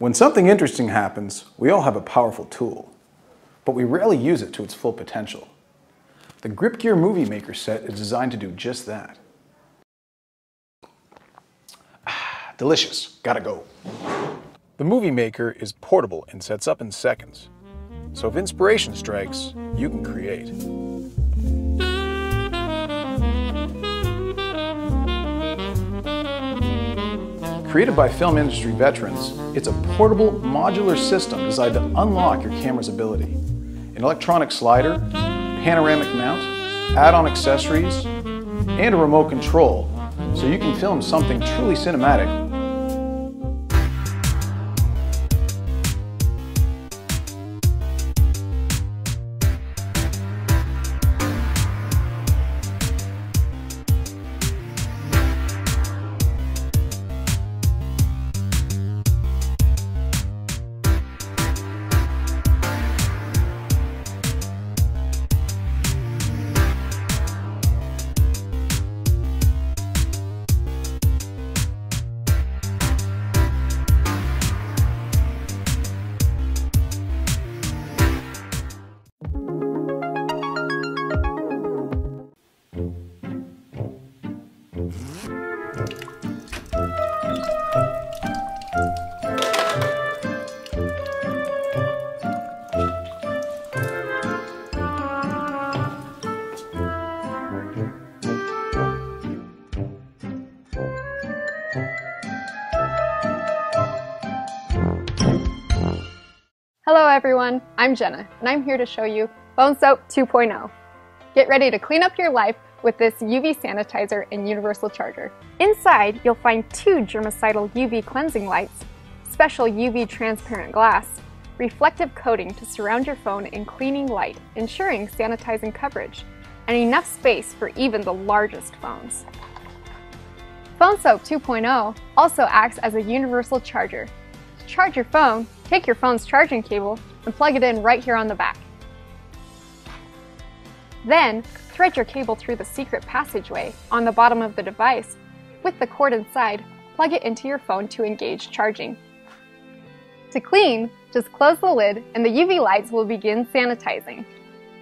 When something interesting happens, we all have a powerful tool, but we rarely use it to its full potential. The Grip Gear Movie Maker set is designed to do just that. Delicious. Gotta go. The Movie Maker is portable and sets up in seconds. So if inspiration strikes, you can create. Created by film industry veterans, it's a portable, modular system designed to unlock your camera's ability. An electronic slider, panoramic mount, add-on accessories, and a remote control, so you can film something truly cinematic. Hello everyone, I'm Jenna, and I'm here to show you PhoneSoap 2.0. Get ready to clean up your life with this UV sanitizer and universal charger. Inside, you'll find two germicidal UV cleansing lights, special UV transparent glass, reflective coating to surround your phone in cleaning light, ensuring sanitizing coverage, and enough space for even the largest phones. PhoneSoap 2.0 also acts as a universal charger. To charge your phone, take your phone's charging cable and plug it in right here on the back. Then, thread your cable through the secret passageway on the bottom of the device. With the cord inside, plug it into your phone to engage charging. To clean, just close the lid and the UV lights will begin sanitizing.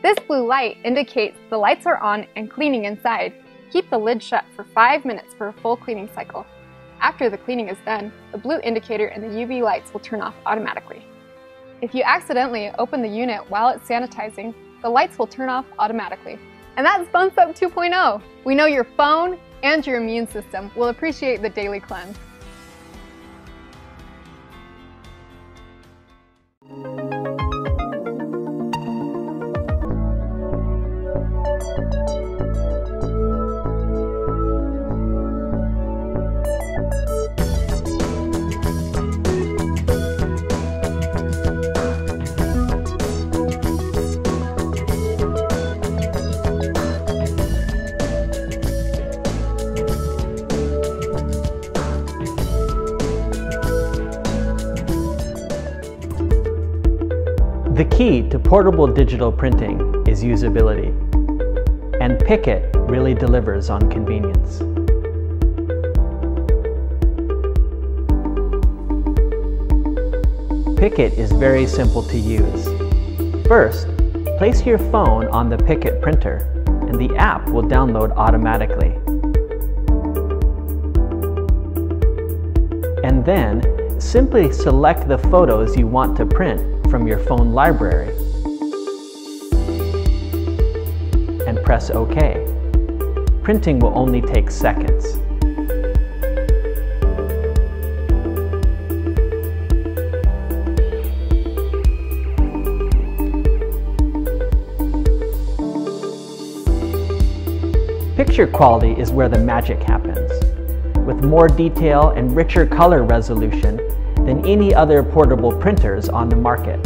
This blue light indicates the lights are on and cleaning inside. Keep the lid shut for 5 minutes for a full cleaning cycle. After the cleaning is done, the blue indicator and the UV lights will turn off automatically. If you accidentally open the unit while it's sanitizing, the lights will turn off automatically. And that's PhoneSoap 2.0! We know your phone and your immune system will appreciate the daily cleanse. The key to portable digital printing is usability, and Pickit really delivers on convenience. Pickit is very simple to use. First, place your phone on the Pickit printer, and the app will download automatically. And then, simply select the photos you want to print from your phone library and press OK. Printing will only take seconds. Picture quality is where the magic happens. With more detail and richer color resolution, than any other portable printers on the market.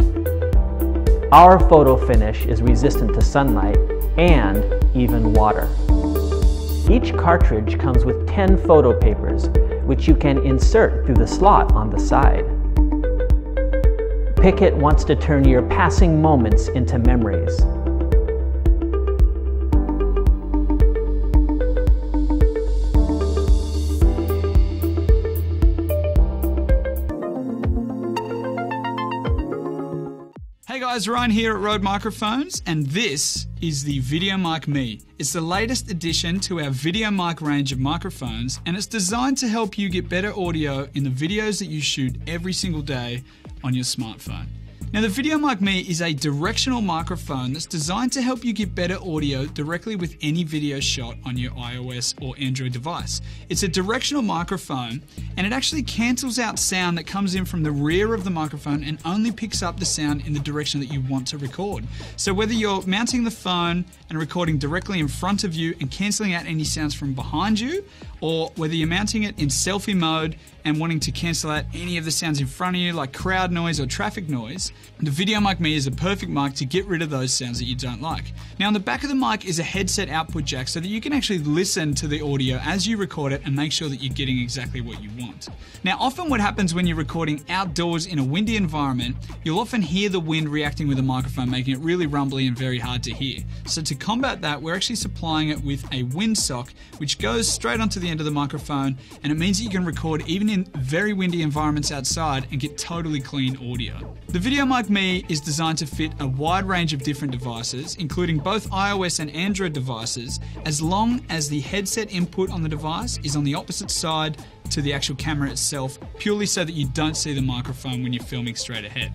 Our photo finish is resistant to sunlight and even water. Each cartridge comes with 10 photo papers, which you can insert through the slot on the side. Pickit wants to turn your passing moments into memories. guys, Ryan here at Rode Microphones, and this is the VideoMic Me. It's the latest addition to our VideoMic range of microphones, and it's designed to help you get better audio in the videos that you shoot every single day on your smartphone. Now, the VideoMic Me is a directional microphone that's designed to help you get better audio directly with any video shot on your iOS or Android device. It's a directional microphone, and it actually cancels out sound that comes in from the rear of the microphone and only picks up the sound in the direction that you want to record. So whether you're mounting the phone and recording directly in front of you and cancelling out any sounds from behind you, or whether you're mounting it in selfie mode and wanting to cancel out any of the sounds in front of you like crowd noise or traffic noise, the VideoMic Me is a perfect mic to get rid of those sounds that you don't like. Now, on the back of the mic is a headset output jack so that you can actually listen to the audio as you record it and make sure that you're getting exactly what you want. Now, often what happens when you're recording outdoors in a windy environment, you'll often hear the wind reacting with a microphone, making it really rumbly and very hard to hear. So to combat that, we're actually supplying it with a windsock, which goes straight onto the end of the microphone, and it means that you can record even in very windy environments outside and get totally clean audio. The VideoMic Me is designed to fit a wide range of different devices, including both iOS and Android devices, as long as the headset input on the device is on the opposite side to the actual camera itself, purely so that you don't see the microphone when you're filming straight ahead.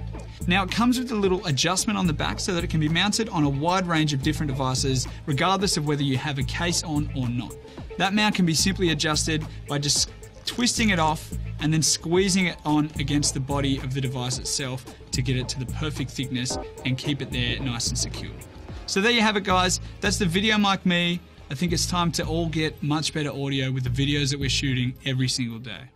Now, it comes with a little adjustment on the back so that it can be mounted on a wide range of different devices, regardless of whether you have a case on or not. That mount can be simply adjusted by just twisting it off and then squeezing it on against the body of the device itself to get it to the perfect thickness and keep it there nice and secure. So there you have it, guys. That's the VideoMic Me. I think it's time to all get much better audio with the videos that we're shooting every single day.